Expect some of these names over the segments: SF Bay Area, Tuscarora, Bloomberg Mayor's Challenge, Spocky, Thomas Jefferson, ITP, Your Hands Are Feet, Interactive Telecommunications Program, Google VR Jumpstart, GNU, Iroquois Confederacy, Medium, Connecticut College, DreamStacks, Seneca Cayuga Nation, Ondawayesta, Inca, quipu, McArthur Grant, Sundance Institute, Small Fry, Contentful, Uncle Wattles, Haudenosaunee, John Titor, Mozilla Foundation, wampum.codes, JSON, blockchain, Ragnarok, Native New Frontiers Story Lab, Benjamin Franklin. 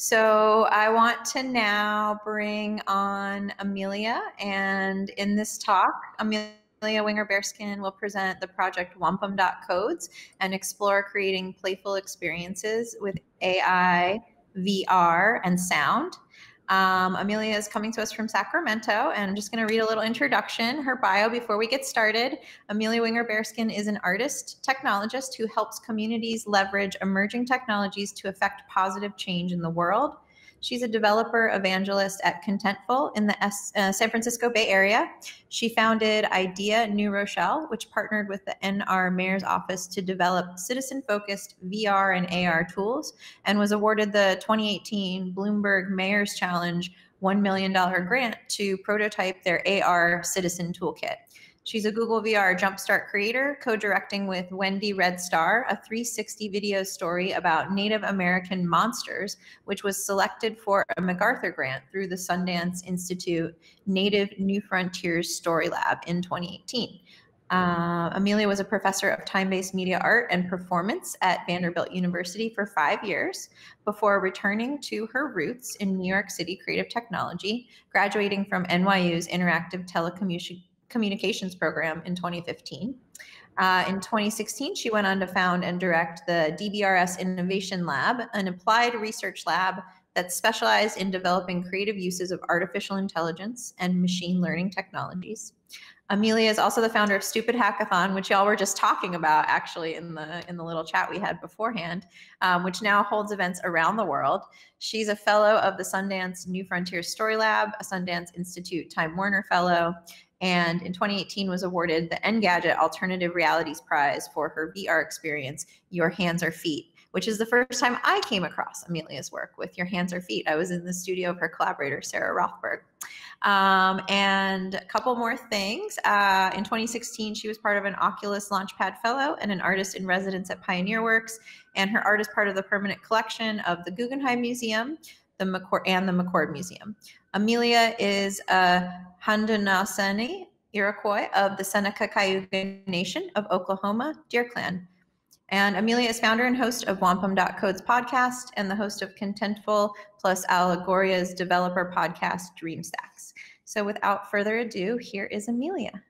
So I want to now bring on Amelia, and in this talk, Amelia Winger-Bearskin will present the project wampum.codes and explore creating playful experiences with AI, VR, and sound. Amelia is coming to us from Sacramento, and I'm just going to read a little introduction, her bio, before we get started. Amelia Winger-Bearskin is an artist technologist who helps communities leverage emerging technologies to affect positive change in the world. She's a developer evangelist at Contentful in the San Francisco Bay Area. She founded IDEA New Rochelle, which partnered with the NR Mayor's Office to develop citizen-focused VR and AR tools, and was awarded the 2018 Bloomberg Mayor's Challenge $1 million grant to prototype their AR citizen toolkit. She's a Google VR Jumpstart creator, co-directing with Wendy Red Star, a 360 video story about Native American monsters, which was selected for a MacArthur grant through the Sundance Institute Native New Frontiers Story Lab in 2018. Amelia was a professor of time-based media art and performance at Vanderbilt University for 5 years before returning to her roots in New York City creative technology, graduating from NYU's Interactive Telecommunications Program in 2015. In 2016, she went on to found and direct the DBRS Innovation Lab, an applied research lab that specialized in developing creative uses of artificial intelligence and machine learning technologies. Amelia is also the founder of Stupid Hackathon, which y'all were just talking about actually in the little chat we had beforehand, which now holds events around the world. She's a fellow of the Sundance New Frontier Story Lab, a Sundance Institute Time Warner Fellow, and in 2018 was awarded the Engadget Alternative Realities Prize for her VR experience, Your Hands Are Feet, which is the first time I came across Amelia's work with Your Hands Are Feet. I was in the studio of her collaborator, Sarah Rothberg. And a couple more things. In 2016, she was part of an Oculus Launchpad Fellow and an artist in residence at Pioneer Works, and her art is part of the permanent collection of the Guggenheim Museum and the McCord Museum. Amelia is a Haudenosaunee Iroquois of the Seneca Cayuga Nation of Oklahoma, Deer Clan. And Amelia is founder and host of wampum.codes podcast and the host of Contentful plus Allegoria's developer podcast, DreamStacks. So without further ado, here is Amelia.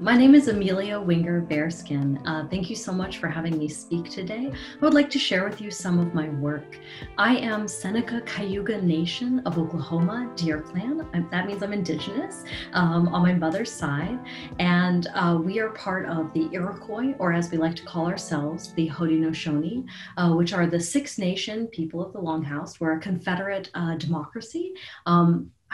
My name is Amelia Winger-Bearskin. Thank you so much for having me speak today. I would like to share with you some of my work. I am Seneca Cayuga Nation of Oklahoma, Deer Clan. That means I'm indigenous on my mother's side. And we are part of the Iroquois, or as we like to call ourselves, the Haudenosaunee, which are the Six Nation people of the Longhouse. We're a Confederate democracy.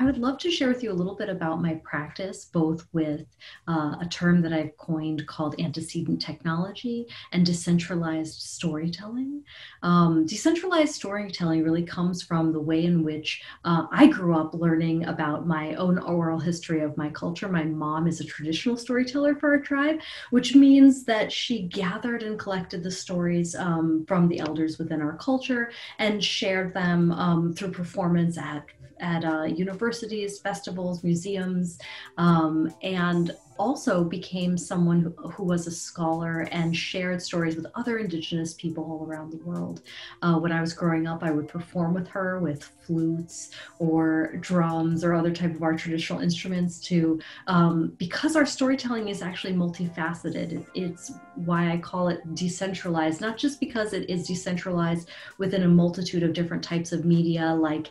I would love to share with you a little bit about my practice, both with a term that I've coined called antecedent technology and decentralized storytelling. Decentralized storytelling really comes from the way in which I grew up learning about my own oral history of my culture. My mom is a traditional storyteller for our tribe, which means that she gathered and collected the stories from the elders within our culture and shared them through performance at universities, festivals, museums, and also became someone who was a scholar and shared stories with other indigenous people all around the world. When I was growing up, I would perform with her with flutes or drums or other type of our traditional instruments to, because our storytelling is actually multifaceted. It's why I call it decentralized, not just because it is decentralized within a multitude of different types of media, like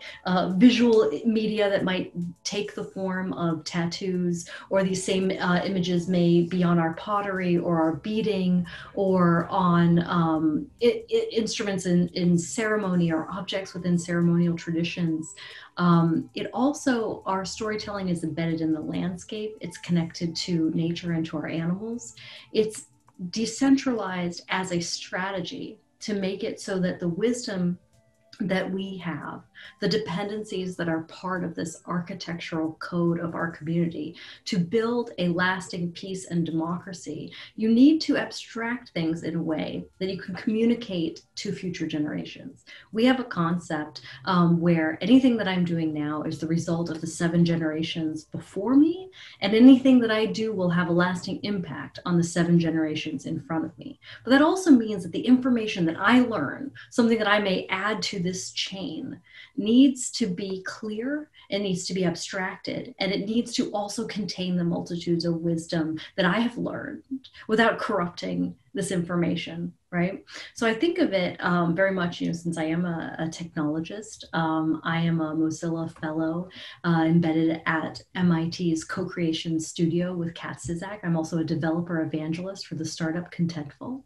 visual media that might take the form of tattoos, or these same images may be on our pottery or our beading or on instruments in ceremony or objects within ceremonial traditions. It also, our storytelling is embedded in the landscape. It's connected to nature and to our animals. It's decentralized as a strategy to make it so that the wisdom that we have, the dependencies that are part of this architectural code of our community. To build a lasting peace and democracy, you need to abstract things in a way that you can communicate to future generations. We have a concept where anything that I'm doing now is the result of the 7 generations before me, and anything that I do will have a lasting impact on the 7 generations in front of me. But that also means that the information that I learn, something that I may add to this chain, needs to be clear, it needs to be abstracted, and it needs to also contain the multitudes of wisdom that I have learned without corrupting this information, right? So I think of it very much, you know, since I am a technologist, I am a Mozilla fellow embedded at MIT's co-creation studio with Kat Szczak. I'm also a developer evangelist for the startup Contentful.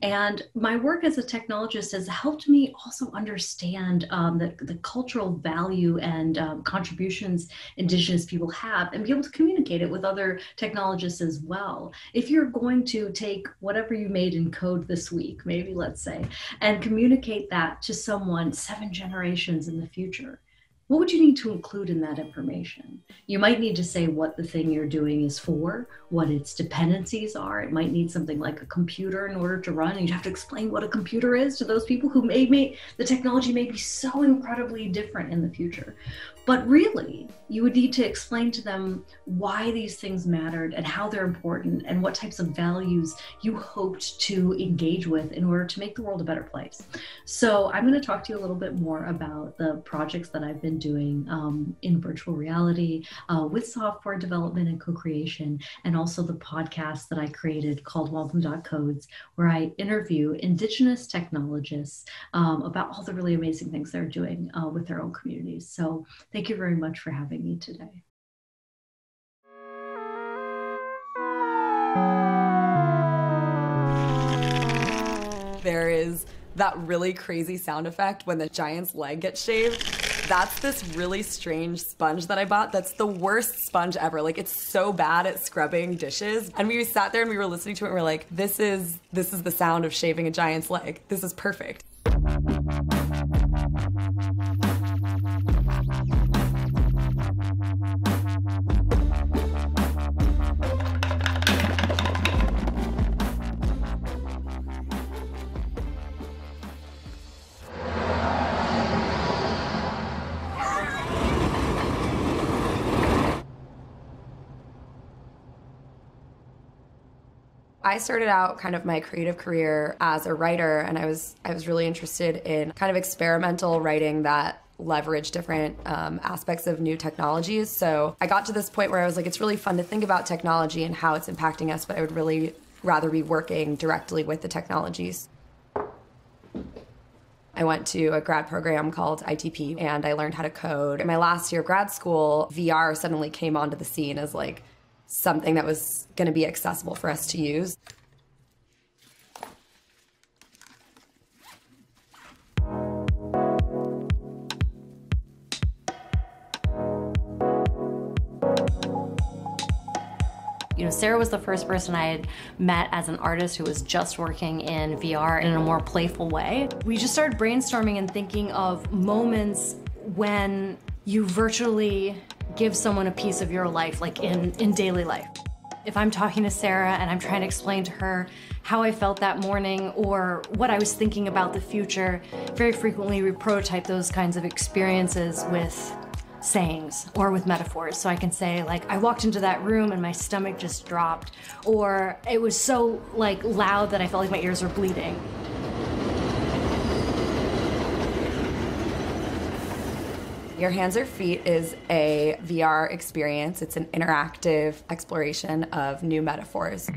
And my work as a technologist has helped me also understand the cultural value and contributions Indigenous people have, and be able to communicate it with other technologists as well. If you're going to take whatever you made in code this week, maybe, let's say, and communicate that to someone 7 generations in the future, what would you need to include in that information? You might need to say what the thing you're doing is for, what its dependencies are. It might need something like a computer in order to run, and you have to explain what a computer is to those people who the technology may be so incredibly different in the future. But really, you would need to explain to them why these things mattered and how they're important and what types of values you hoped to engage with in order to make the world a better place. So I'm going to talk to you a little bit more about the projects that I've been doing in virtual reality with software development and co-creation, and also the podcast that I created called wampum.codes, where I interview Indigenous technologists about all the really amazing things they're doing with their own communities. So thank you very much for having me today. There is that really crazy sound effect when the giant's leg gets shaved. That's this really strange sponge that I bought that's the worst sponge ever. Like, it's so bad at scrubbing dishes. And we sat there and we were listening to it and we were like, this is the sound of shaving a giant's leg. This is perfect. I started out kind of my creative career as a writer, and I was really interested in kind of experimental writing that leverage different aspects of new technologies. So I got to this point where I was like, it's really fun to think about technology and how it's impacting us, but I would really rather be working directly with the technologies. I went to a grad program called ITP, and I learned how to code. In my last year of grad school, VR suddenly came onto the scene as like something that was going to be accessible for us to use. You know, Sarah was the first person I had met as an artist who was just working in VR in a more playful way. We just started brainstorming and thinking of moments when you virtually give someone a piece of your life, like in daily life. If I'm talking to Sarah and I'm trying to explain to her how I felt that morning or what I was thinking about the future, very frequently we prototype those kinds of experiences with sayings or with metaphors. So I can say, like, I walked into that room and my stomach just dropped, or it was so like loud that I felt like my ears were bleeding. Your Hands Are Feet is a VR experience. It's an interactive exploration of new metaphors.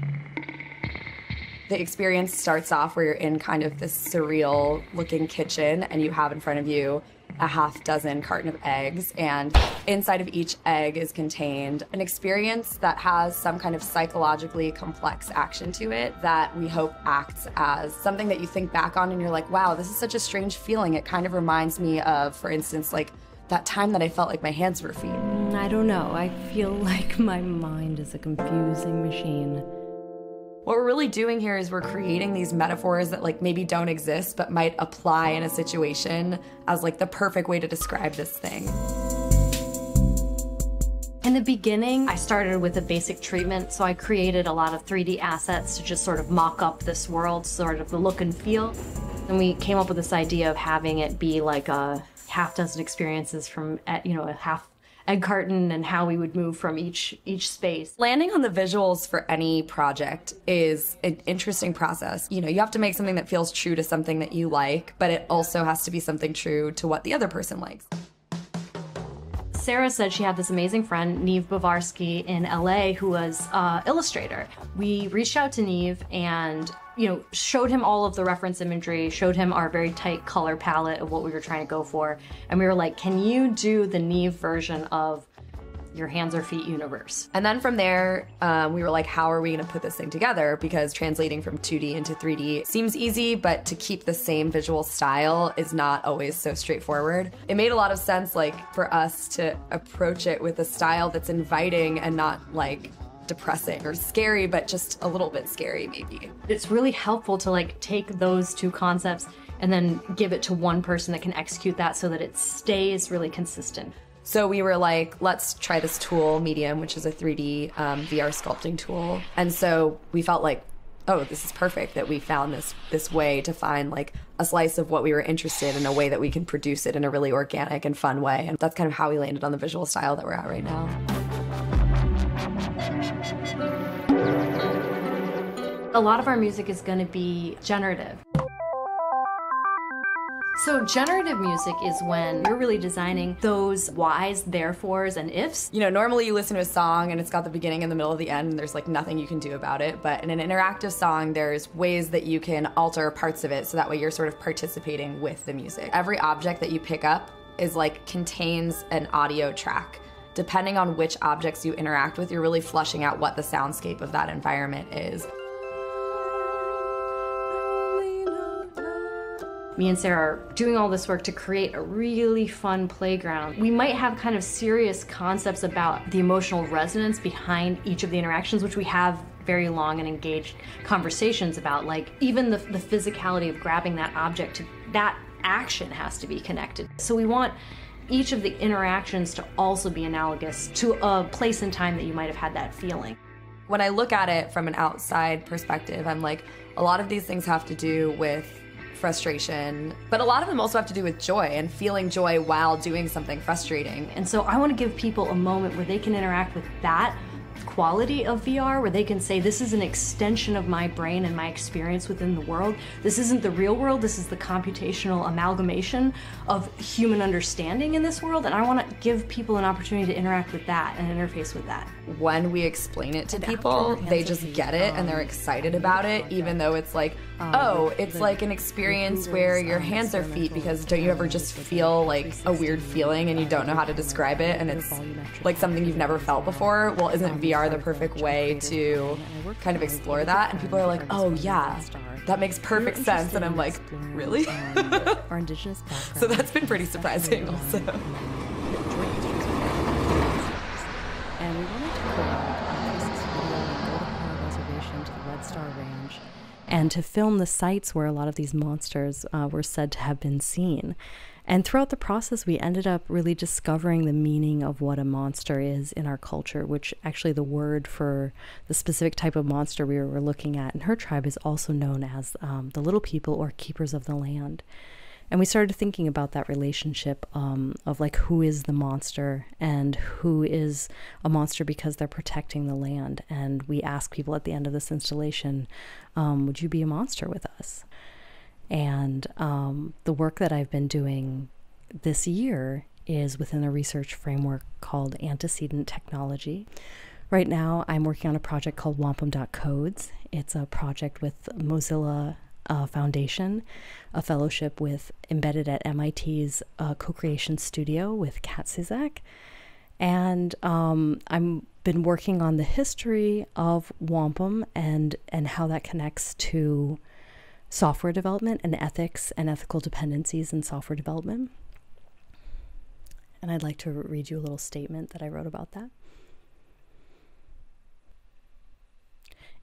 The experience starts off where you're in kind of this surreal looking kitchen, and you have in front of you a half-dozen carton of eggs, and inside of each egg is contained an experience that has some kind of psychologically complex action to it that we hope acts as something that you think back on and you're like, wow, this is such a strange feeling. It kind of reminds me of, for instance, like that time that I felt like my hands were feet. I don't know. I feel like my mind is a confusing machine. What we're really doing here is we're creating these metaphors that like maybe don't exist but might apply in a situation as like the perfect way to describe this thing. In the beginning, I started with a basic treatment, so I created a lot of 3D assets to just sort of mock up this world, sort of the look and feel. And we came up with this idea of having it be like a half dozen experiences from, you know, a half egg carton and how we would move from each space. Landing on the visuals for any project is an interesting process. You know, you have to make something that feels true to something that you like, but it also has to be something true to what the other person likes. Sarah said she had this amazing friend, Neve Bavarsky, in LA, who was an illustrator. We reached out to Neve and, you know, showed him all of the reference imagery, showed him our very tight color palette of what we were trying to go for. And we were like, can you do the Neve version of Your Hands Are Feet universe? And then from there, we were like, how are we going to put this thing together? Because translating from 2D into 3D seems easy, but to keep the same visual style is not always so straightforward. It made a lot of sense, like, for us to approach it with a style that's inviting and not, like, depressing or scary, but just a little bit scary, maybe. It's really helpful to, like, take those two concepts and then give it to one person that can execute that so that it stays really consistent. So we were like, let's try this tool, Medium, which is a 3D VR sculpting tool. And so we felt like, oh, this is perfect that we found this way to find like a slice of what we were interested in, a way that we can produce it in a really organic and fun way. And that's kind of how we landed on the visual style that we're at right now. A lot of our music is going to be generative. So generative music is when you're really designing those whys, therefores, and ifs. You know, normally you listen to a song and it's got the beginning and the middle of the end and there's like nothing you can do about it. But in an interactive song, there's ways that you can alter parts of it so that way you're sort of participating with the music. Every object that you pick up is like contains an audio track. Depending on which objects you interact with, you're really fleshing out what the soundscape of that environment is. Me and Sarah are doing all this work to create a really fun playground. We might have kind of serious concepts about the emotional resonance behind each of the interactions, which we have very long and engaged conversations about, like even the physicality of grabbing that object, that action has to be connected. So we want each of the interactions to also be analogous to a place and time that you might have had that feeling. When I look at it from an outside perspective, I'm like, a lot of these things have to do with frustration, but a lot of them also have to do with joy and feeling joy while doing something frustrating. And so I want to give people a moment where they can interact with that quality of VR, where they can say, this is an extension of my brain and my experience within the world. This isn't the real world, this is the computational amalgamation of human understanding in this world, and I want to give people an opportunity to interact with that and interface with that. When we explain it to people, they just get it and they're excited about it, even though it's like, oh, it's like an experience where your hands are feet, because don't you ever just feel like a weird feeling and you don't know how to describe it and it's like something you've never felt before? Well, isn't VR the perfect way to kind of explore that? And people are like, oh yeah, that makes perfect sense. And I'm like, really? So that's been pretty surprising also. And we wanted to go on a reservation to the Red Star Range and to film the sites where a lot of these monsters were said to have been seen. And throughout the process, we ended up really discovering the meaning of what a monster is in our culture, which actually the word for the specific type of monster we were looking at in her tribe is also known as the Little People, or Keepers of the Land. And we started thinking about that relationship of like, who is the monster and who is a monster because they're protecting the land. And we asked people at the end of this installation, would you be a monster with us? And the work that I've been doing this year is within a research framework called antecedent technology. Right now, I'm working on a project called wampum.codes. It's a project with Mozilla Foundation, a fellowship with embedded at MIT's co-creation studio with Kat Szczak. And I've been working on the history of wampum and how that connects to software development and ethics and ethical dependencies in software development. And I'd like to read you a little statement that I wrote about that.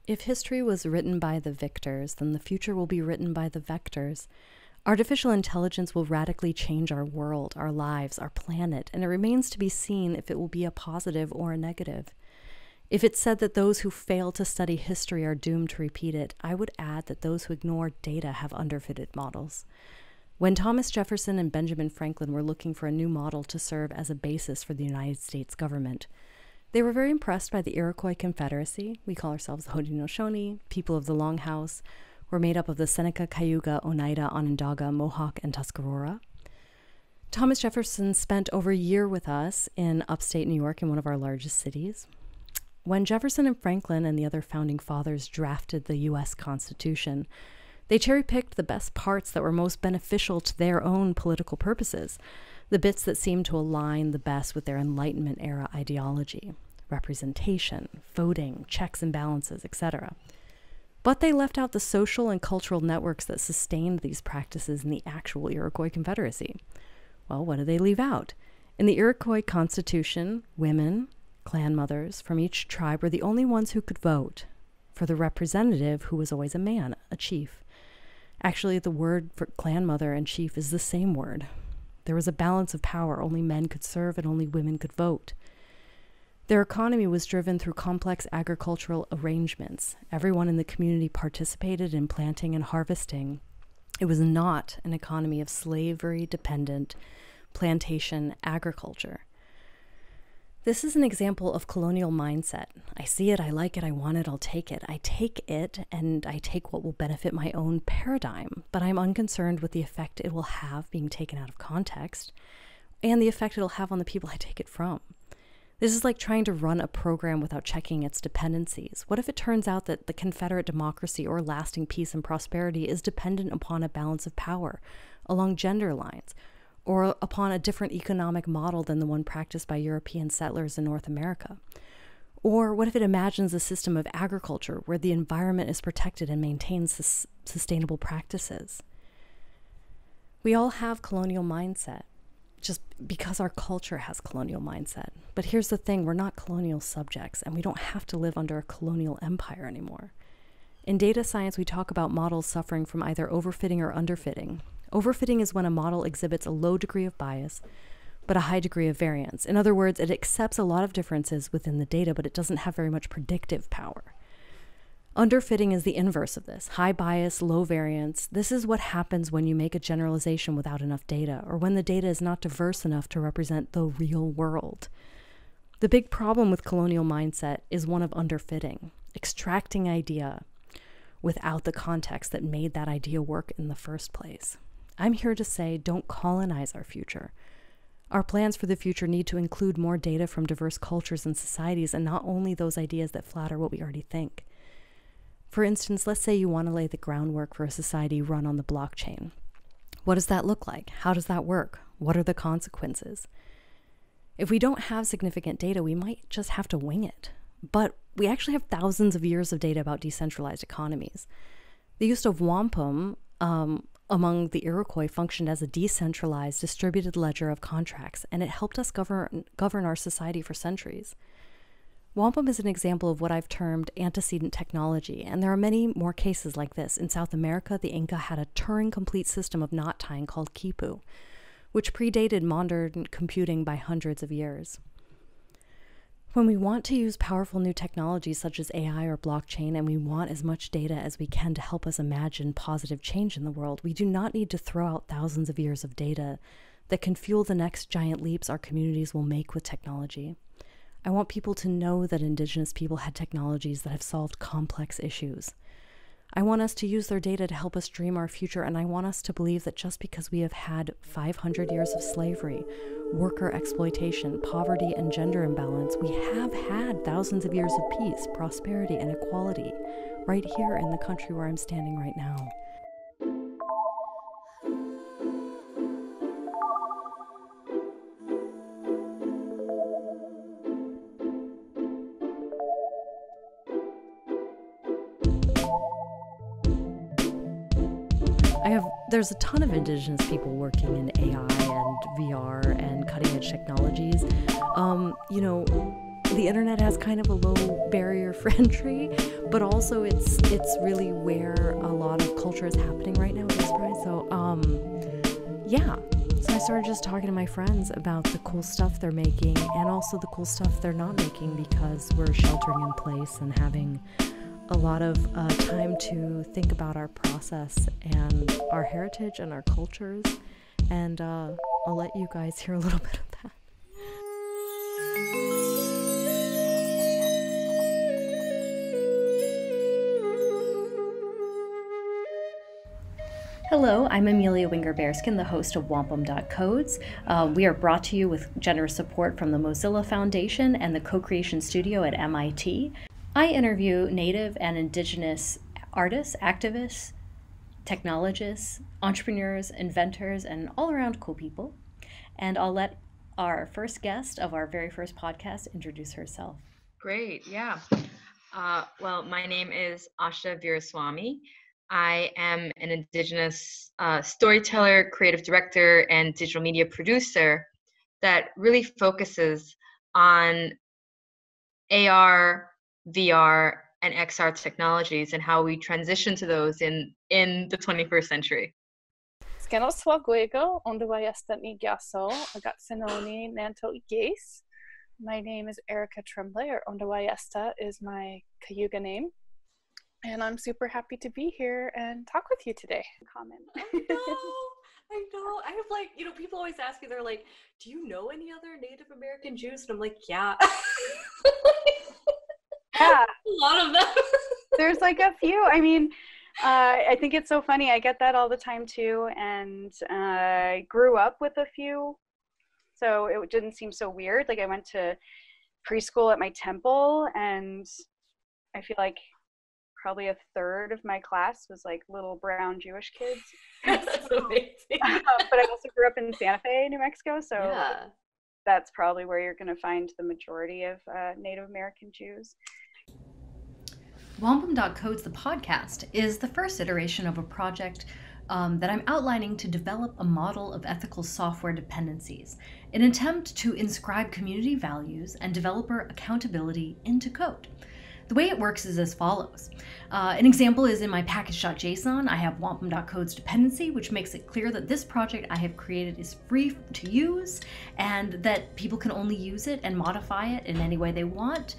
If history was written by the victors, then the future will be written by the vectors. Artificial intelligence will radically change our world, our lives, our planet, and it remains to be seen if it will be a positive or a negative. If it's said that those who fail to study history are doomed to repeat it, I would add that those who ignore data have underfitted models. When Thomas Jefferson and Benjamin Franklin were looking for a new model to serve as a basis for the United States government, they were very impressed by the Iroquois Confederacy. We call ourselves the Haudenosaunee, people of the Longhouse. We're made up of the Seneca, Cayuga, Oneida, Onondaga, Mohawk, and Tuscarora. Thomas Jefferson spent over a year with us in upstate New York in one of our largest cities. When Jefferson and Franklin and the other founding fathers drafted the U.S. Constitution, they cherry-picked the best parts that were most beneficial to their own political purposes, the bits that seemed to align the best with their Enlightenment-era ideology, representation, voting, checks and balances, etc. But they left out the social and cultural networks that sustained these practices in the actual Iroquois Confederacy. Well, what did they leave out? In the Iroquois Constitution, women, clan mothers from each tribe were the only ones who could vote for the representative, who was always a man, a chief. Actually, the word for clan mother and chief is the same word. There was a balance of power. Only men could serve and only women could vote. Their economy was driven through complex agricultural arrangements. Everyone in the community participated in planting and harvesting. It was not an economy of slavery-dependent plantation agriculture. This is an example of colonial mindset. I see it, I like it, I want it, I'll take it. I take it, and I take what will benefit my own paradigm, but I'm unconcerned with the effect it will have being taken out of context and the effect it'll have on the people I take it from. This is like trying to run a program without checking its dependencies. What if it turns out that the Confederate democracy or lasting peace and prosperity is dependent upon a balance of power along gender lines, or upon a different economic model than the one practiced by European settlers in North America? Or what if it imagines a system of agriculture where the environment is protected and maintains sustainable practices? We all have colonial mindset, just because our culture has colonial mindset. But here's the thing, we're not colonial subjects, and we don't have to live under a colonial empire anymore. In data science, we talk about models suffering from either overfitting or underfitting. Overfitting is when a model exhibits a low degree of bias, but a high degree of variance. In other words, it accepts a lot of differences within the data, but it doesn't have very much predictive power. Underfitting is the inverse of this: high bias, low variance. This is what happens when you make a generalization without enough data, or when the data is not diverse enough to represent the real world. The big problem with colonial mindset is one of underfitting, extracting idea without the context that made that idea work in the first place. I'm here to say, don't colonize our future. Our plans for the future need to include more data from diverse cultures and societies, and not only those ideas that flatter what we already think. For instance, let's say you want to lay the groundwork for a society run on the blockchain. What does that look like? How does that work? What are the consequences? If we don't have significant data, we might just have to wing it. But we actually have thousands of years of data about decentralized economies. The use of wampum among the Iroquois functioned as a decentralized, distributed ledger of contracts, and it helped us govern our society for centuries. Wampum is an example of what I've termed antecedent technology, and there are many more cases like this. In South America, the Inca had a Turing-complete system of knot tying called quipu, which predated modern computing by hundreds of years. When we want to use powerful new technologies such as AI or blockchain, and we want as much data as we can to help us imagine positive change in the world, we do not need to throw out thousands of years of data that can fuel the next giant leaps our communities will make with technology. I want people to know that Indigenous people had technologies that have solved complex issues. I want us to use their data to help us dream our future, and I want us to believe that just because we have had 500 years of slavery, worker exploitation, poverty, and gender imbalance, we have had thousands of years of peace, prosperity, and equality right here in the country where I'm standing right now. There's a ton of Indigenous people working in AI and VR and cutting-edge technologies. You know, the internet has kind of a low barrier for entry, but also it's really where a lot of culture is happening right now with this prize. So yeah. So I started just talking to my friends about the cool stuff they're making and also the cool stuff they're not making because we're sheltering in place and having a lot of time to think about our process and our heritage and our cultures. And I'll let you guys hear a little bit of that. Hello, I'm Amelia Winger-Bearskin, the host of wampum.codes. We are brought to you with generous support from the Mozilla Foundation and the Co-Creation Studio at MIT. I interview Native and Indigenous artists, activists, technologists, entrepreneurs, inventors, and all around cool people. And I'll let our first guest of our very first podcast introduce herself. Great, yeah. Well, my name is Asha Veeraswamy. I am an Indigenous storyteller, creative director, and digital media producer that really focuses on AR, VR, and XR technologies and how we transition to those in the 21st century. My name is Erica Tremblay, or Ondawayesta is my Cayuga name. And I'm super happy to be here and talk with you today. I know. I have, like, you know, people always ask me, they're like, do you know any other Native American Jews? And I'm like, yeah. Yeah. A lot of them. There's like a few. I mean, I think it's so funny. I get that all the time too. And I grew up with a few, so it didn't seem so weird. Like, I went to preschool at my temple, and I feel like probably a third of my class was like little brown Jewish kids. That's amazing. But I also grew up in Santa Fe, New Mexico, so yeah. That's probably where you're going to find the majority of Native American Jews. Wampum.codes, the podcast, is the first iteration of a project that I'm outlining to develop a model of ethical software dependencies, an attempt to inscribe community values and developer accountability into code. The way it works is as follows. An example is in my package.json, I have wampum.codes dependency, which makes it clear that this project I have created is free to use and that people can only use it and modify it in any way they want.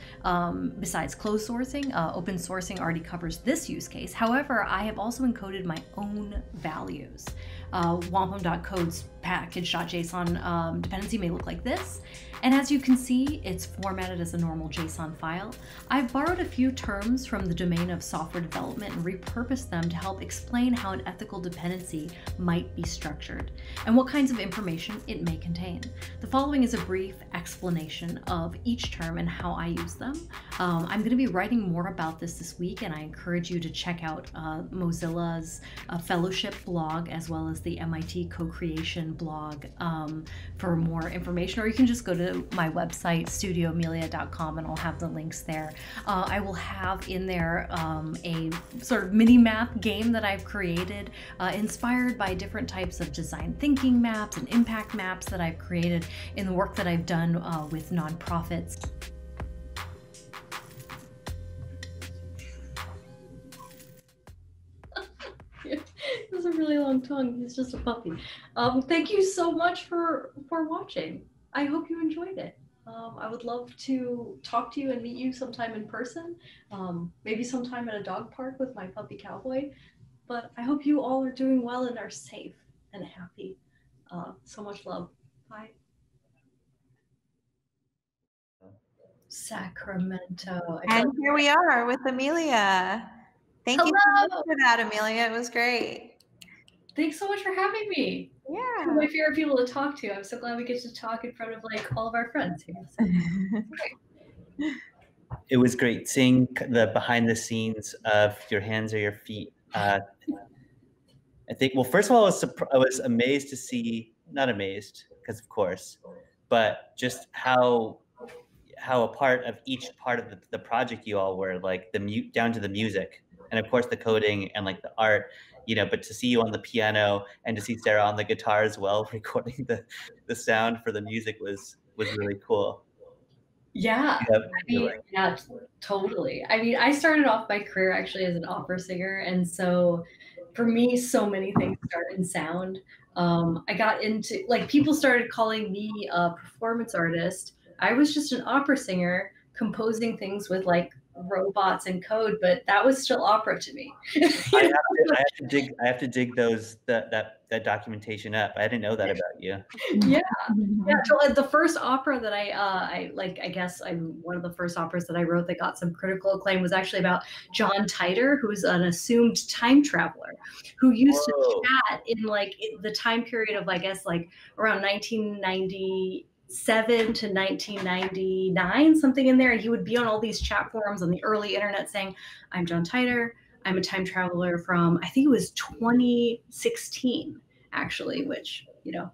Besides closed sourcing, open sourcing already covers this use case. However, I have also encoded my own values. Wampum.codes package.json dependency may look like this. And as you can see, it's formatted as a normal JSON file. I've borrowed a few terms from the domain of software development and repurposed them to help explain how an ethical dependency might be structured and what kinds of information it may contain. The following is a brief explanation of each term and how I use them. I'm going to be writing more about this week, and I encourage you to check out Mozilla's fellowship blog as well as the MIT co-creation blog for more information, or you can just go to my website, studioamelia.com, and I'll have the links there. I will have in there a sort of mini map game that I've created, inspired by different types of design thinking maps and impact maps that I've created in the work that I've done with nonprofits. It was a really long tongue. He's just a puppy. Thank you so much for watching. I hope you enjoyed it. I would love to talk to you and meet you sometime in person, maybe sometime at a dog park with my puppy Cowboy. But I hope you all are doing well and are safe and happy. So much love. Bye. Sacramento. And here we are with Amelia. Thank you so much for that, Amelia. It was great. Thanks so much for having me. Yeah. Two of my favorite people to talk to. I'm so glad we get to talk in front of like all of our friends here. It was great seeing the behind the scenes of Your Hands Are Your Feet. I think, well, first of all, I was amazed to see, not amazed, because of course, but just how a part of each part of the project you all were, like the mute down to the music, and of course the coding and like the art. You know, but to see you on the piano and to see Sarah on the guitar as well, recording the sound for the music was really cool. Yeah, yeah, totally. I mean, I started off my career actually as an opera singer. And so for me, so many things start in sound. I got into, like, people started calling me a performance artist. I was just an opera singer composing things with like robots and code, but that was still opera to me. I have to dig that documentation up. I didn't know that about you. Yeah, yeah. So the first opera that one of the first operas that I wrote that got some critical acclaim was actually about John Titor, who's an assumed time traveler who used to chat in like the time period of, I guess, like around 1997 to 1999, something in there. And he would be on all these chat forums on the early internet saying, I'm John Titor, I'm a time traveler from, I think it was 2016 actually, which, you know,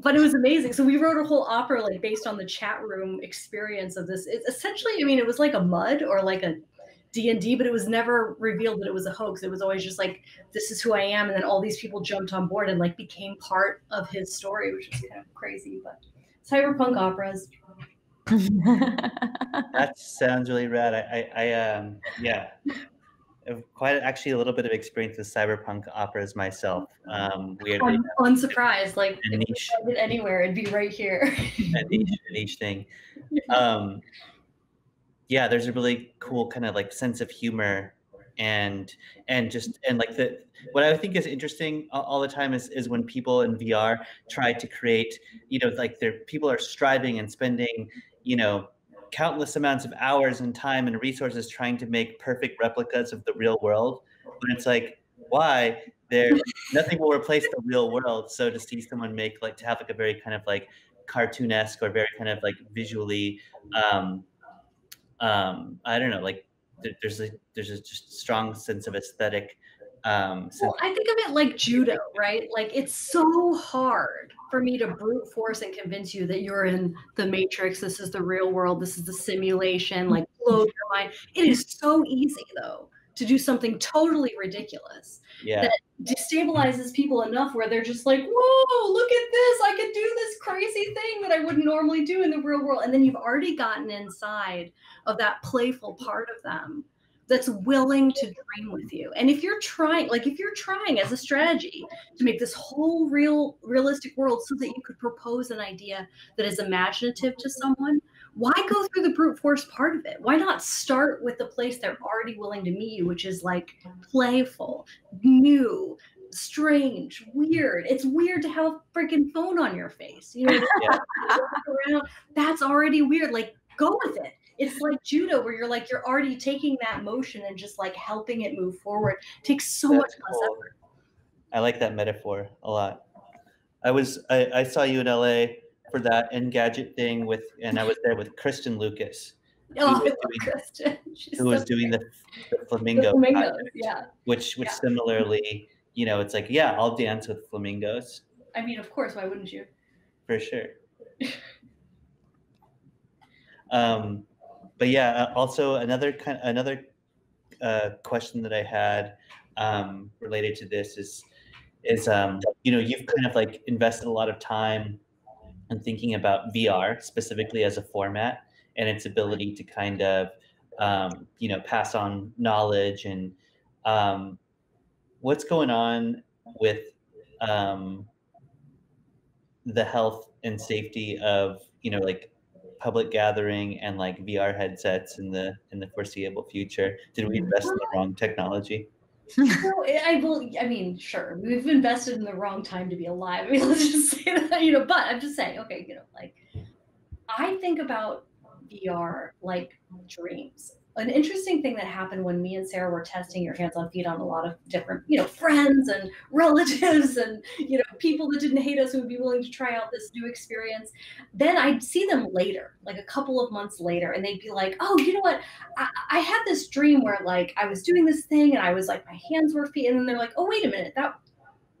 but it was amazing. So we wrote a whole opera like based on the chat room experience of this. It's essentially, I mean, it was like a MUD or like a D&D, but it was never revealed that it was a hoax. It was always just like, this is who I am. And then all these people jumped on board and like became part of his story, which is kind of crazy, but cyberpunk operas. That sounds really rad. I have quite actually a little bit of experience with cyberpunk operas myself. Weirdly, I'm unsurprised. Like, if you found it anywhere, it'd be right here. a niche thing. Yeah, there's a really cool kind of like sense of humor and like what I think is interesting all the time is when people in VR try to create, you know, like people are striving and spending, you know, countless amounts of hours and time and resources trying to make perfect replicas of the real world. But it's like, why? Nothing will replace the real world. So to see someone have like a very kind of like cartoonesque or very kind of like visually, I don't know, like there's a just strong sense of aesthetic. Well, I think of it like judo, right? Like it's so hard for me to brute force and convince you that you're in the matrix. This is the real world. This is the simulation, like blow your mind. It is so easy though to do something totally ridiculous that destabilizes people enough where they're just like, whoa, look at this. I can do this crazy thing that I wouldn't normally do in the real world. And then you've already gotten inside of that playful part of them that's willing to dream with you. And if you're trying, as a strategy to make this whole realistic world so that you could propose an idea that is imaginative to someone, why go through the brute force part of it? Why not start with the place they're already willing to meet you, which is like playful, new, strange, weird. It's weird to have a freaking phone on your face. You know, that's already weird. Like, go with it. It's like judo where you're like, you're already taking that motion and just like helping it move forward. It takes so much less effort. I like that metaphor a lot. I saw you in LA for that Engadget thing and I was there with Kristen Lucas. Oh, Kristen. Who was doing the flamingo project, which similarly, you know, it's like, yeah, I'll dance with flamingos. I mean, of course, why wouldn't you? For sure. But yeah, also another question that I had related to this is you know, you've kind of like invested a lot of time in thinking about VR specifically as a format and its ability to kind of you know, pass on knowledge and what's going on with the health and safety of, you know, like public gathering and like VR headsets in the foreseeable future. Did we invest in the wrong technology? No, sure, we've invested in the wrong time to be alive. I mean, let's just say that, you know, but I'm just saying, okay, you know, like I think about VR like dreams. An interesting thing that happened when me and Sarah were testing Your Hands on Feet on a lot of different, you know, friends and relatives and, you know, people that didn't hate us who would be willing to try out this new experience. Then I'd see them later, like a couple of months later, and they'd be like, oh, you know what? I had this dream where like I was doing this thing and I was like, my hands were feet. And then they're like, oh, wait a minute.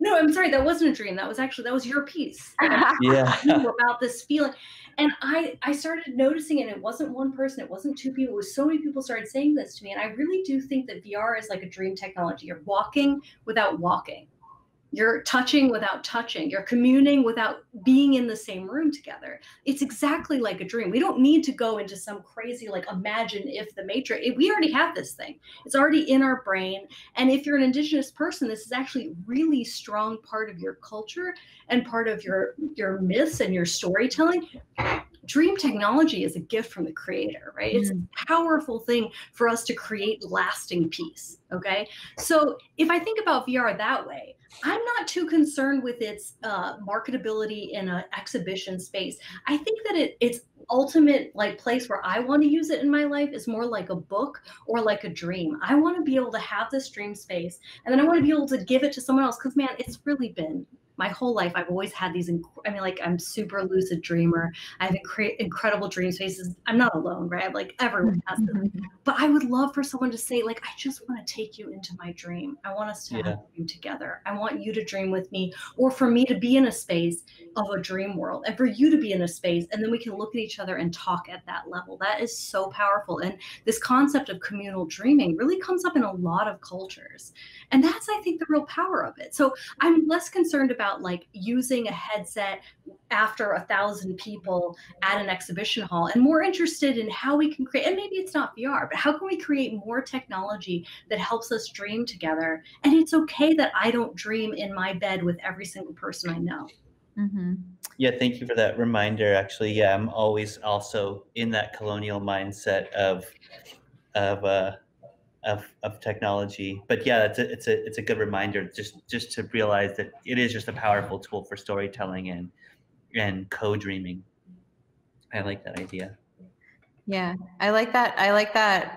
No, I'm sorry. That wasn't a dream. That was your piece. About this feeling. And I started noticing it. It wasn't one person. It wasn't two people. It was so many people started saying this to me. And I really do think that VR is like a dream technology. You're walking without walking. You're touching without touching. You're communing without being in the same room together. It's exactly like a dream. We don't need to go into some crazy, like, imagine if the Matrix. We already have this thing. It's already in our brain. And if you're an Indigenous person, this is actually a really strong part of your culture and part of your myths and your storytelling. Dream technology is a gift from the creator, right? It's a powerful thing for us to create lasting peace, okay? So if I think about VR that way, I'm not too concerned with its marketability in an exhibition space. I think that its ultimate, like, place where I want to use it in my life is more like a book or like a dream. I want to be able to have this dream space, and then I want to be able to give it to someone else, because, man, it's really been my whole life. I've always had these, I mean, like, I'm super lucid dreamer. I have incredible dream spaces. I'm not alone, right? I'm like, everyone has them. But I would love for someone to say, like, I just want to take you into my dream. I want us to have a dream together. I want you to dream with me, or for me to be in a space of a dream world and for you to be in a space. And then we can look at each other and talk at that level. That is so powerful. And this concept of communal dreaming really comes up in a lot of cultures. And that's, I think, the real power of it. So I'm less concerned about, like, using a headset after 1,000 people at an exhibition hall, and more interested in how we can create, and maybe it's not VR, but how can we create more technology that helps us dream together? And it's okay that I don't dream in my bed with every single person I know. Mm-hmm. Yeah, thank you for that reminder. Actually, yeah, I'm always also in that colonial mindset of technology, but yeah, it's a good reminder just to realize that it is just a powerful tool for storytelling and co-dreaming. I like that idea. Yeah, I like that. I like that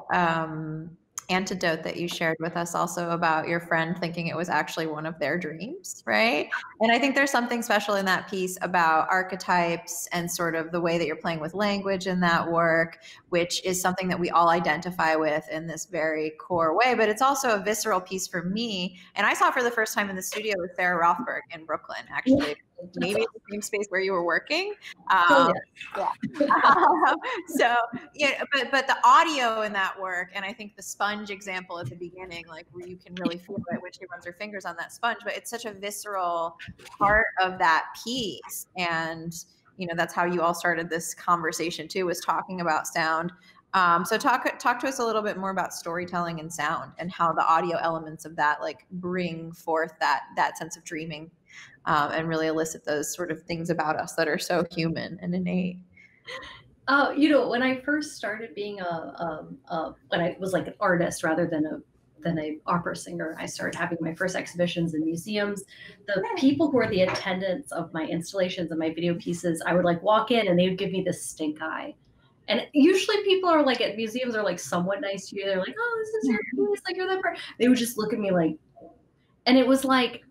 anecdote that you shared with us also about your friend thinking it was actually one of their dreams, right? And I think there's something special in that piece about archetypes and sort of the way that you're playing with language in that work, which is something that we all identify with in this very core way. But it's also a visceral piece for me. And I saw for the first time in the studio with Sarah Rothberg in Brooklyn, actually. Maybe the same space where you were working. Yeah, but the audio in that work, and I think the sponge example at the beginning, like, where you can really feel it when she runs her fingers on that sponge, but it's such a visceral part of that piece. And, you know, that's how you all started this conversation too, was talking about sound. So talk to us a little bit more about storytelling and sound, and how the audio elements of that, like, bring forth that sense of dreaming. And really elicit those sort of things about us that are so human and innate. Oh, you know, when I first started being when I was, like, an artist rather than an opera singer, I started having my first exhibitions in museums. The people who are the attendants of my installations and my video pieces, I would, like, walk in and they would give me this stink eye. And usually people are, like, at museums are, like, somewhat nice to you. They're like, oh, this is your piece, like, you're that part. They would just look at me like, and it was like,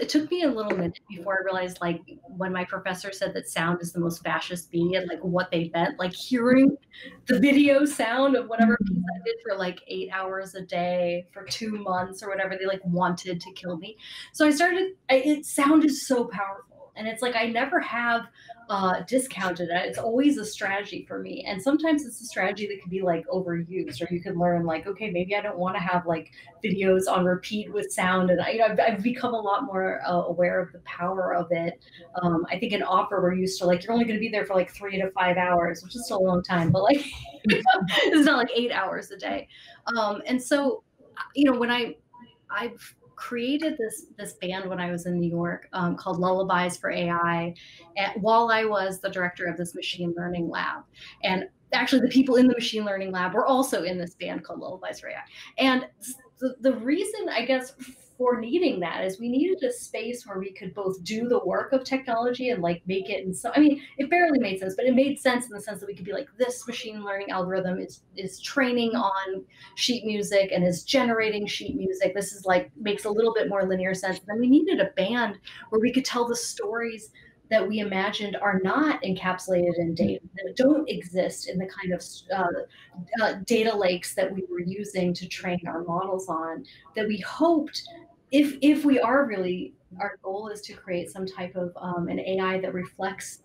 it took me a little minute before I realized, like, when my professor said that sound is the most fascist being, and, like, what they meant, like, hearing the video sound of whatever piece I did for, like, 8 hours a day for 2 months or whatever, they, like, wanted to kill me. So I started, sound is so powerful. And it's like, I never have discounted it. It's always a strategy for me. And sometimes it's a strategy that can be, like, overused, or you can learn, like, okay, maybe I don't want to have, like, videos on repeat with sound. And I've become a lot more aware of the power of it. I think in opera, we're used to, like, you're only going to be there for, like, 3 to 5 hours, which is still a long time, but, like, it's not like 8 hours a day. And so, you know, when I've created this band when I was in New York called Lullabies for AI, while I was the director of this machine learning lab. And actually the people in the machine learning lab were also in this band called Lullabies for AI. And the reason, I guess, for needing that is we needed a space where we could both do the work of technology and, like, make it. And so, I mean, it barely made sense, but it made sense in the sense that we could be like, this machine learning algorithm is training on sheet music and is generating sheet music. This is, like, makes a little bit more linear sense. And then we needed a band where we could tell the stories that we imagined are not encapsulated in data, that don't exist in the kind of data lakes that we were using to train our models on, that we hoped, if we are really, our goal is to create some type of an AI that reflects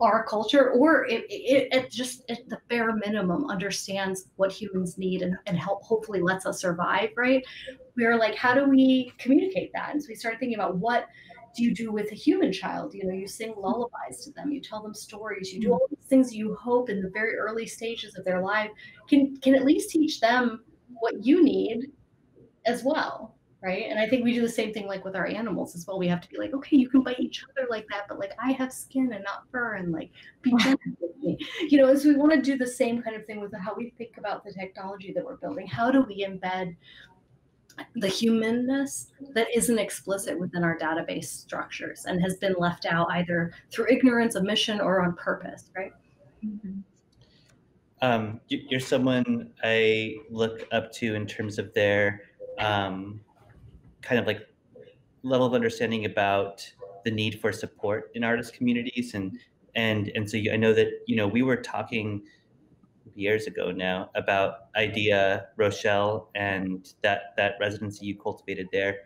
our culture, or it just at the bare minimum understands what humans need and help, hopefully lets us survive, right? We were like, how do we communicate that? And so we started thinking about, what do you do with a human child? You know, you sing lullabies to them, you tell them stories, you do all these things you hope in the very early stages of their life can at least teach them what you need as well, right? And I think we do the same thing like with our animals as well. We have to be like, okay, you can bite each other like that, but like I have skin and not fur, and like be gentle with me. You know, as we want to do the same kind of thing with how we think about the technology that we're building. How do we embed the humanness that isn't explicit within our database structures and has been left out either through ignorance, omission, or on purpose, right? Mm-hmm. You're someone I look up to in terms of their kind of like level of understanding about the need for support in artist communities. And so I know that, you know, we were talking years ago now about IDEA Rochelle and that residency you cultivated there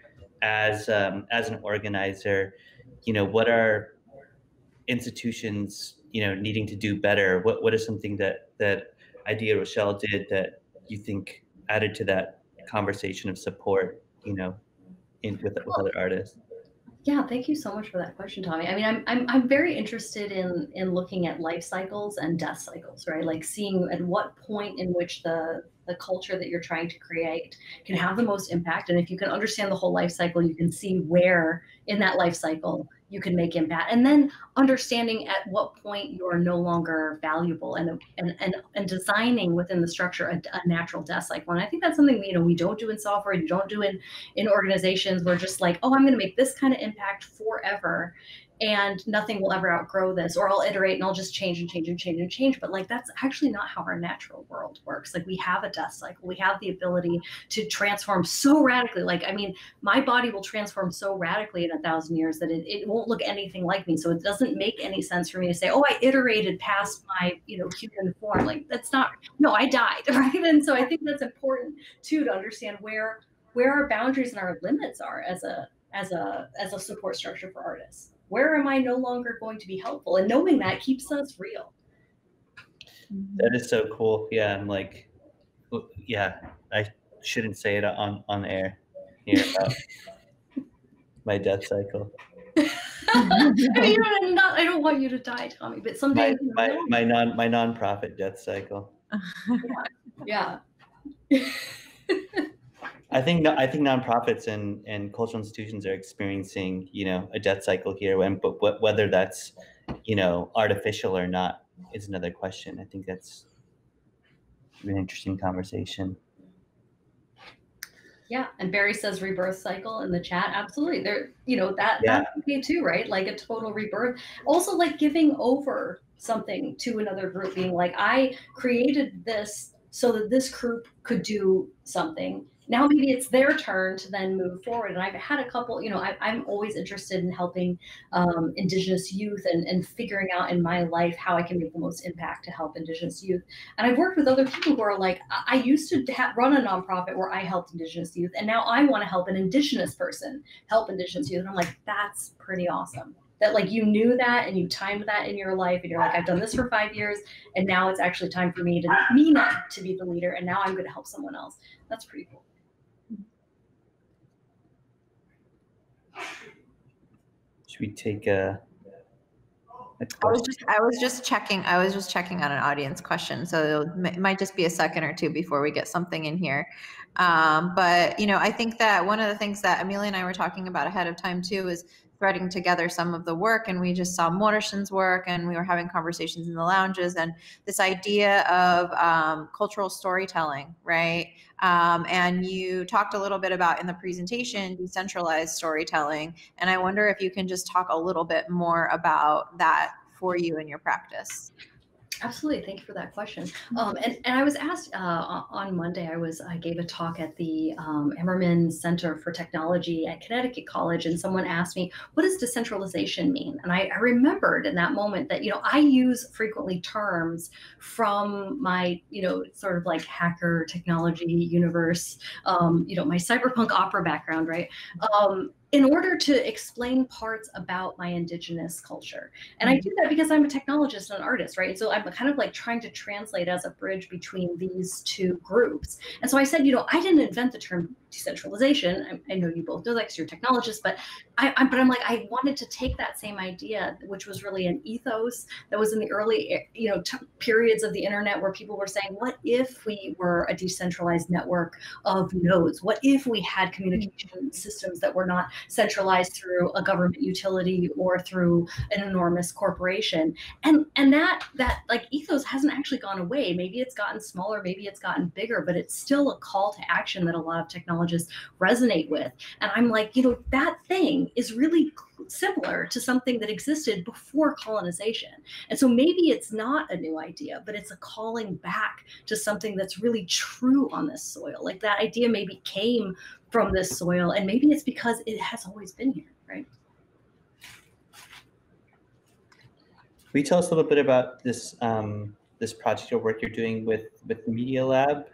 as an organizer. You know, what are institutions, you know, needing to do better? What is something that IDEA Rochelle did that you think added to that conversation of support, you know, with other artists? Yeah, thank you so much for that question, Tommy. I mean, I'm very interested in looking at life cycles and death cycles, right? Like seeing at what point in which the culture that you're trying to create can have the most impact. And if you can understand the whole life cycle, you can see where in that life cycle you can make impact. And then understanding at what point you are no longer valuable, and designing within the structure a natural death cycle. And I think that's something, you know, we don't do in software, you don't do in organizations. We're just like, oh, I'm going to make this kind of impact forever, and nothing will ever outgrow this, or I'll iterate and I'll just change and change and change and change. But like, that's actually not how our natural world works. Like, we have a death cycle. We have the ability to transform so radically. Like, I mean, my body will transform so radically in 1,000 years that it won't look anything like me. So it doesn't make any sense for me to say, oh, I iterated past my, you know, human form. Like, that's not, no, I died, right? And so I think that's important too, to understand where our boundaries and our limits are as a support structure for artists. Where am I no longer going to be helpful? And knowing that keeps us real. That is so cool. Yeah, I'm like, yeah, I shouldn't say it on air here about my death cycle. I don't want you to die, Tommy, but someday my nonprofit death cycle. Yeah. Yeah. I think nonprofits and cultural institutions are experiencing, you know, a death cycle here. But whether that's, you know, artificial or not is another question. I think that's an interesting conversation. Yeah, and Barry says rebirth cycle in the chat. Absolutely, there, you know, that's okay too, right? Like a total rebirth. Also, like giving over something to another group, being like, I created this so that this group could do something. Now maybe it's their turn to then move forward. And I've had a couple, you know, I'm always interested in helping Indigenous youth and figuring out in my life how I can make the most impact to help Indigenous youth. And I've worked with other people who are like, I used to run a nonprofit where I helped Indigenous youth, and now I want to help an Indigenous person help Indigenous youth. And I'm like, that's pretty awesome. That like you knew that and you timed that in your life, and you're like, I've done this for 5 years, and now it's actually time for me not to be the leader, and now I'm going to help someone else. That's pretty cool. Should we take a question? I was just checking on an audience question, so it might just be a second or two before we get something in here. But you know, I think that one of the things that Amelia and I were talking about ahead of time too is threading together some of the work, and we just saw Morrison's work, and we were having conversations in the lounges, and this idea of cultural storytelling, right? And you talked a little bit about in the presentation, decentralized storytelling, and I wonder if you can just talk a little bit more about that for you in your practice. Absolutely. Thank you for that question. And I was asked on Monday, I gave a talk at the Emmerman Center for Technology at Connecticut College, and someone asked me, what does decentralization mean? And I remembered in that moment that, you know, I use frequently terms from my, you know, sort of like hacker technology universe, you know, my cyberpunk opera background, right? in order to explain parts about my indigenous culture. And I do that because I'm a technologist and an artist, right? So I'm kind of like trying to translate as a bridge between these two groups. And so I said, you know, I didn't invent the term decentralization. I know you both know that because you're technologists, but I'm like, I wanted to take that same idea, which was really an ethos that was in the early, you know, periods of the internet where people were saying, what if we were a decentralized network of nodes? What if we had communication systems that were not centralized through a government utility or through an enormous corporation? And that like ethos hasn't actually gone away. Maybe it's gotten smaller, maybe it's gotten bigger, but it's still a call to action that a lot of technologists resonate with. And I'm like, you know, that thing is really similar to something that existed before colonization. And so maybe it's not a new idea, but it's a calling back to something that's really true on this soil. Like that idea maybe came from this soil, and maybe it's because it has always been here, right? Will you tell us a little bit about this this project or work you're doing with Media Lab?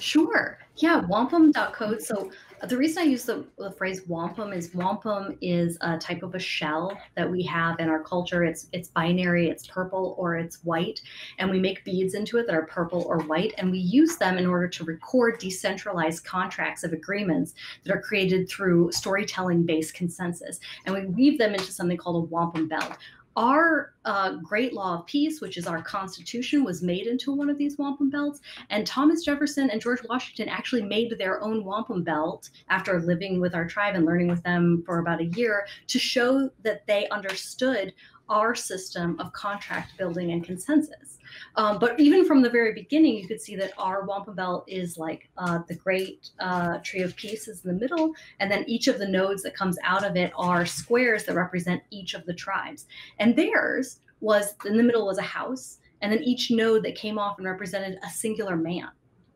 Sure. Yeah, wampum.codes. So the reason I use the phrase wampum is a type of a shell that we have in our culture. It's binary, it's purple or it's white. And we make beads into it that are purple or white. And we use them in order to record decentralized contracts of agreements that are created through storytelling-based consensus. And we weave them into something called a wampum belt. Our great law of peace, which is our Constitution, was made into one of these wampum belts. And Thomas Jefferson and George Washington actually made their own wampum belt after living with our tribe and learning with them for about a year to show that they understood our system of contract building and consensus. But even from the very beginning, you could see that our wampum belt is like the great tree of peace is in the middle. And then each of the nodes that comes out of it are squares that represent each of the tribes. And theirs was, in the middle was a house. And then each node that came off and represented a singular man.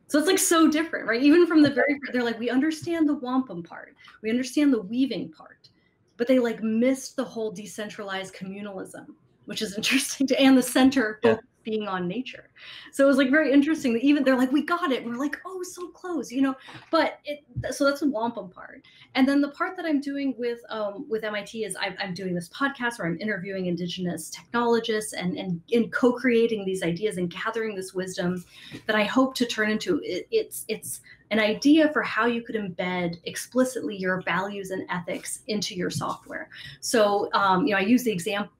So it's like so different, right? Even from the very, they're like, we understand the wampum part. We understand the weaving part. But they like missed the whole decentralized communalism, which is interesting, and the center both being on nature. So it was like very interesting that even they're like, we got it. And we're like, oh, so close, you know, but so that's the wampum part. And then the part that I'm doing with MIT is I'm doing this podcast where I'm interviewing indigenous technologists and co-creating these ideas and gathering this wisdom that I hope to turn into it's an idea for how you could embed explicitly your values and ethics into your software. So, you know, I use the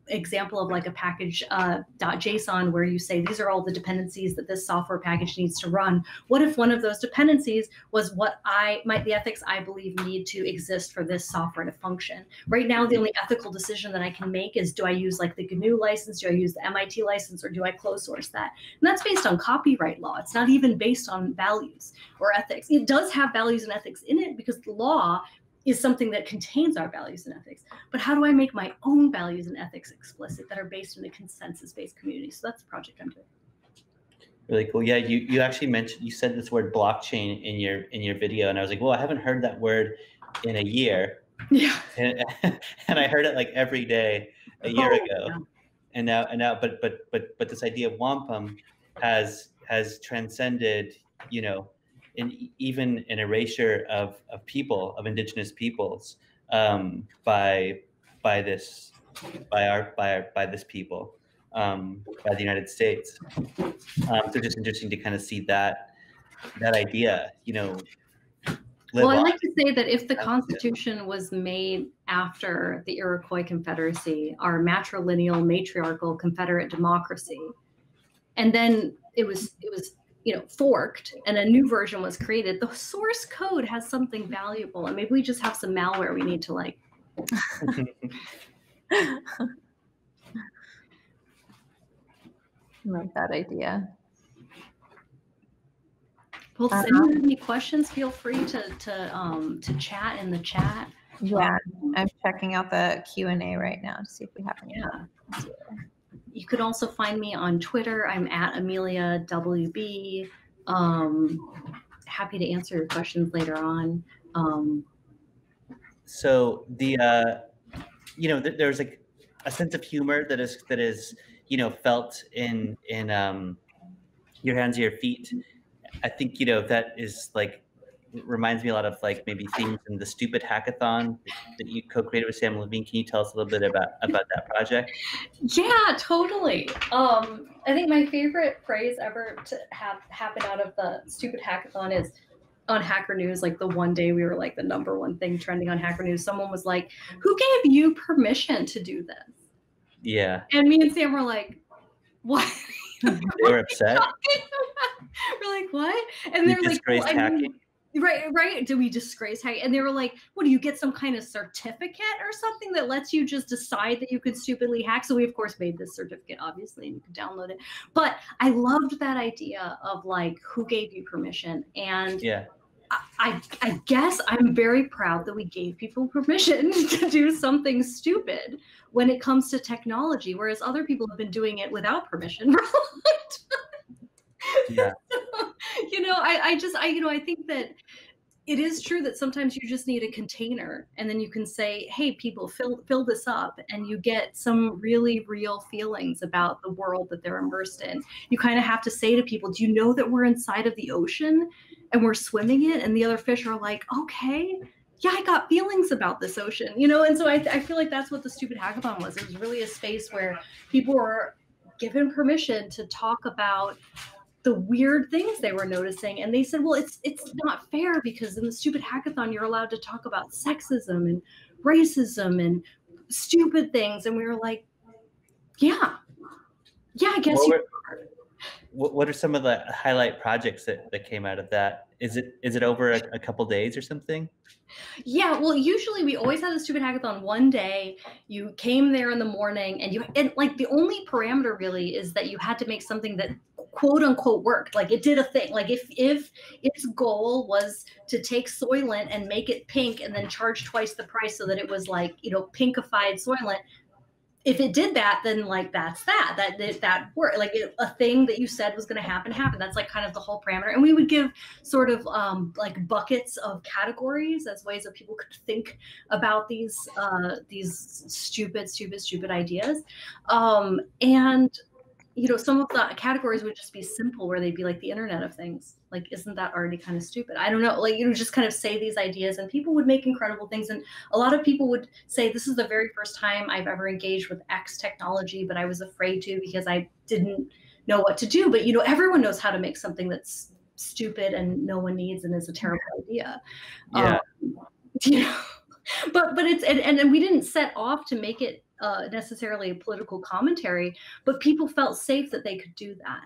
example of like a package .json where you say, these are all the dependencies that this software package needs to run. What if one of those dependencies was what the ethics I believe need to exist for this software to function? Right now, the only ethical decision that I can make is, do I use like the GNU license? Do I use the MIT license? Or do I close source that? And that's based on copyright law. It's not even based on values or ethics. It does have values and ethics in it because the law is something that contains our values and ethics. But how do I make my own values and ethics explicit that are based in a consensus-based community? So that's the project I'm doing. Really cool. Yeah, you actually mentioned, you said this word blockchain in your video, and I was like, well, I haven't heard that word in a year. Yeah. And I heard it like every day a year ago. Yeah. And now, but this idea of wampum has transcended, you know, and even an erasure of people, of indigenous peoples, by this people, by the United States. So just interesting to kind of see that idea, you know. Well, I like to say that if the Constitution was made after the Iroquois Confederacy, our matrilineal, matriarchal Confederate democracy, and then it was. You know, forked and a new version was created, the source code has something valuable, and maybe we just have some malware we need to like. I love that idea. Well, if anyone has any questions, feel free to chat in the chat. Yeah, I'm checking out the Q&A right now to see if we have any. Yeah. You could also find me on Twitter. I'm at Amelia WB. Happy to answer your questions later on. So the you know, there's like a sense of humor that is you know, felt in Your Hands Are Feet. I think, you know, that is like it reminds me a lot of like maybe themes in the Stupid Hackathon that you co-created with Sam Levine. Can you tell us a little bit about that project? Yeah, totally. I think my favorite phrase ever to have happen out of the Stupid Hackathon is on Hacker News, like the one day we were like the number one thing trending on Hacker News. Someone was like, "Who gave you permission to do this?" Yeah. And me and Sam were like, "What?" They were upset. We're like, what? And they're like, well, hacking. Right. Do we disgrace hacking? And they were like, what, do you get some kind of certificate or something that lets you just decide that you could stupidly hack? So we, of course, made this certificate, obviously, and you can download it. But I loved that idea of like, who gave you permission? And yeah. I guess I'm very proud that we gave people permission to do something stupid when it comes to technology, whereas other people have been doing it without permission for a long time. Yeah. So, you know, I think that it is true that sometimes you just need a container and then you can say, hey, people, fill this up, and you get some really real feelings about the world that they're immersed in. You kind of have to say to people, do you know that we're inside of the ocean and we're swimming it? And the other fish are like, okay, yeah, I got feelings about this ocean, you know? And so I feel like that's what the Stupid Hackathon was. It was really a space where people were given permission to talk about the weird things they were noticing, and they said, well, it's not fair, because in the Stupid Hackathon you're allowed to talk about sexism and racism and stupid things. And we were like, yeah, I guess you are. What are some of the highlight projects that came out of that? Is it over a couple days or something? Yeah, well, usually we always had the Stupid Hackathon one day. You came there in the morning, and like the only parameter really is that you had to make something that quote unquote worked. Like it did a thing. Like if its goal was to take Soylent and make it pink and then charge twice the price so that it was like, you know, pinkified Soylent. If it did that, then like that worked. Like a thing that you said was going to happen. That's like kind of the whole parameter. And we would give sort of like buckets of categories as ways that people could think about these stupid ideas. And you know, some of the categories would just be simple, where they'd be like the Internet of Things. Like, isn't that already kind of stupid? I don't know. Like, you know, just kind of say these ideas, and people would make incredible things. And a lot of people would say, this is the very first time I've ever engaged with X technology, but I was afraid to because I didn't know what to do. But, you know, everyone knows how to make something that's stupid and no one needs and is a terrible idea. Yeah. You know, but it's, and we didn't set off to make it necessarily a political commentary, but people felt safe that they could do that,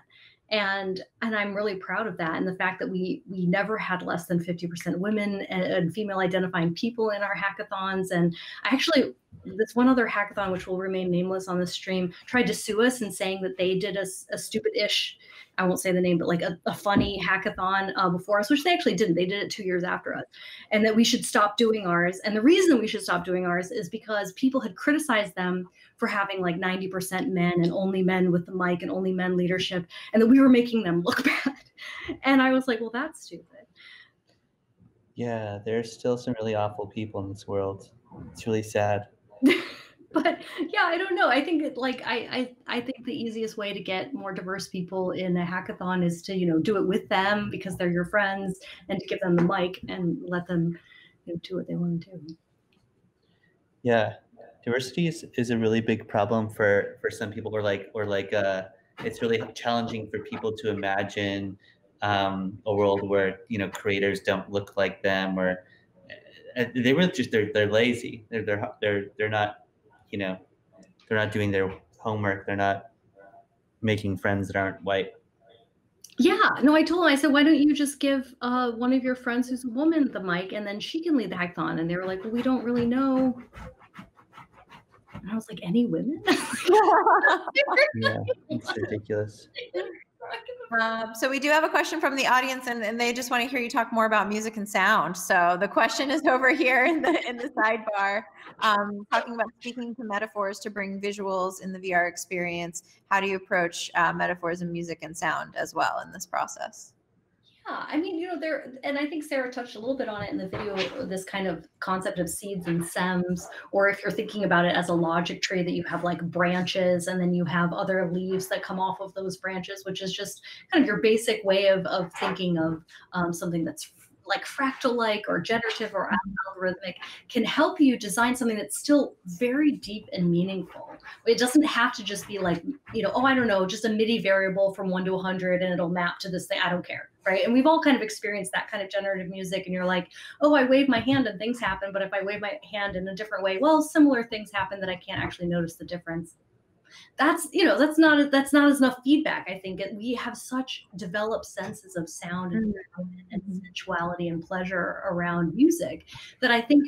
and I'm really proud of that, and the fact that we never had less than 50% women and female identifying people in our hackathons. And actually, this one other hackathon, which will remain nameless on the stream, tried to sue us in saying that they did a stupid-ish, I won't say the name, but like a funny hackathon before us, which they actually didn't. They did it 2 years after us, and that we should stop doing ours. And the reason we should stop doing ours is because people had criticized them for having like 90% men and only men with the mic and only men leadership, and that we were making them look bad. And I was like, well, that's stupid. Yeah, there's still some really awful people in this world. It's really sad. But yeah, I don't know. I think that, like, I think the easiest way to get more diverse people in a hackathon is to, you know, do it with them because they're your friends, and to give them the mic and let them, you know, do what they want to do. Yeah, diversity is a really big problem for some people. Or it's really challenging for people to imagine a world where, you know, creators don't look like them, or they were just they're lazy. They're not. You know, they're not doing their homework. They're not making friends that aren't white. Yeah, no, I told them, I said, why don't you just give one of your friends who's a woman the mic, and then she can lead the hackathon? And they were like, well, we don't really know. And I was like, any women? Yeah, it's ridiculous. So we do have a question from the audience, and they just want to hear you talk more about music and sound. So the question is over here in the sidebar, talking about speaking to metaphors to bring visuals in the VR experience. How do you approach metaphors in music and sound as well in this process? Yeah, I mean, you know, and I think Sarah touched a little bit on it in the video, this kind of concept of seeds and stems, or if you're thinking about it as a logic tree, that you have like branches and then you have other leaves that come off of those branches, which is just kind of your basic way of thinking of something that's like fractal-like or generative or algorithmic, can help you design something that's still very deep and meaningful. It doesn't have to just be like, you know, oh, I don't know, just a MIDI variable from 1 to 100 and it'll map to this thing. I don't care, right? And we've all kind of experienced that kind of generative music, and you're like, oh, I wave my hand and things happen, but if I wave my hand in a different way, well, similar things happen that I can't actually notice the difference. That's, you know, that's not as enough feedback. I think we have such developed senses of sound and, and sensuality and pleasure around music that I think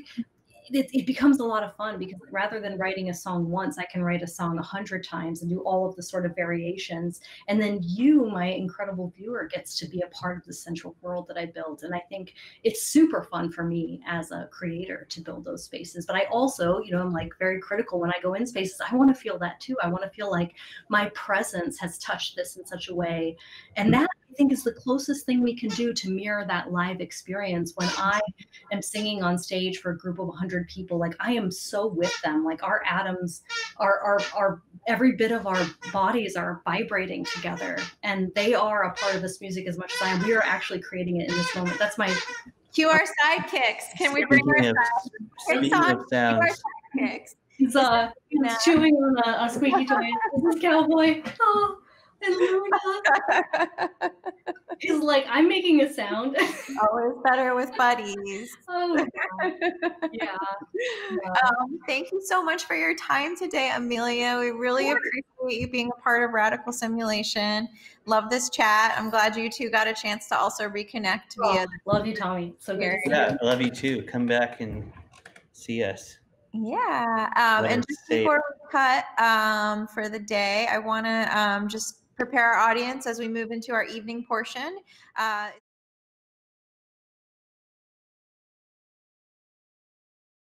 it becomes a lot of fun, because rather than writing a song once, I can write a song 100 times and do all of the sort of variations. And then you, my incredible viewer, gets to be a part of the central world that I built. And I think it's super fun for me as a creator to build those spaces. But I also, you know, I'm like very critical when I go in spaces. I want to feel that too. I want to feel like my presence has touched this in such a way. And that, I think, is the closest thing we can do to mirror that live experience. When I am singing on stage for a group of 100 people, like, I am so with them. Like, our atoms are every bit of our bodies are vibrating together, and they are a part of this music as much as I am. We are actually creating it in this moment. That's my cue. Our sidekicks. Can we bring our sidekicks? He's chewing on a squeaky toy. This is Cowboy. Oh. And Luna is like, I'm making a sound. Always better with buddies. Oh, yeah. Thank you so much for your time today, Amelia. We really appreciate you being a part of Radical Simulation. Love this chat. I'm glad you two got a chance to also reconnect. Love you, Tommy. So good. Yeah, I love you too. Come back and see us. Yeah. And just before we cut for the day, I want to just prepare our audience as we move into our evening portion.